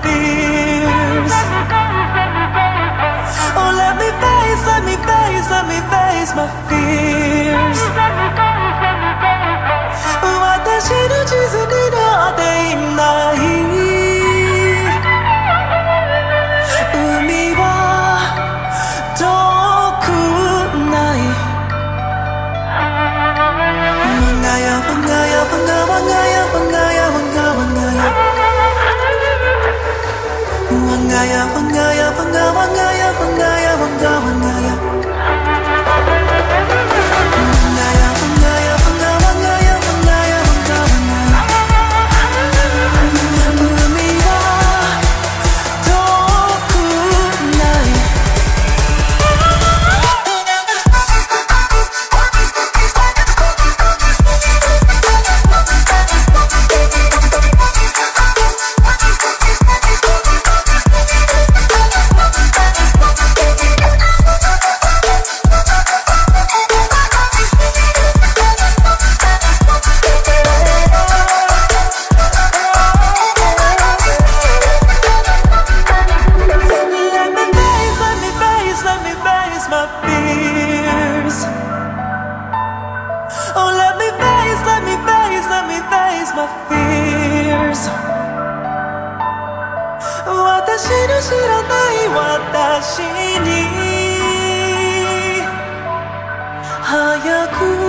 fears. Oh, let me face my fears. Watashi no chizu ni natte inai. Umi wa toku nai. Wangaya. My fears. 私の知らない私に早く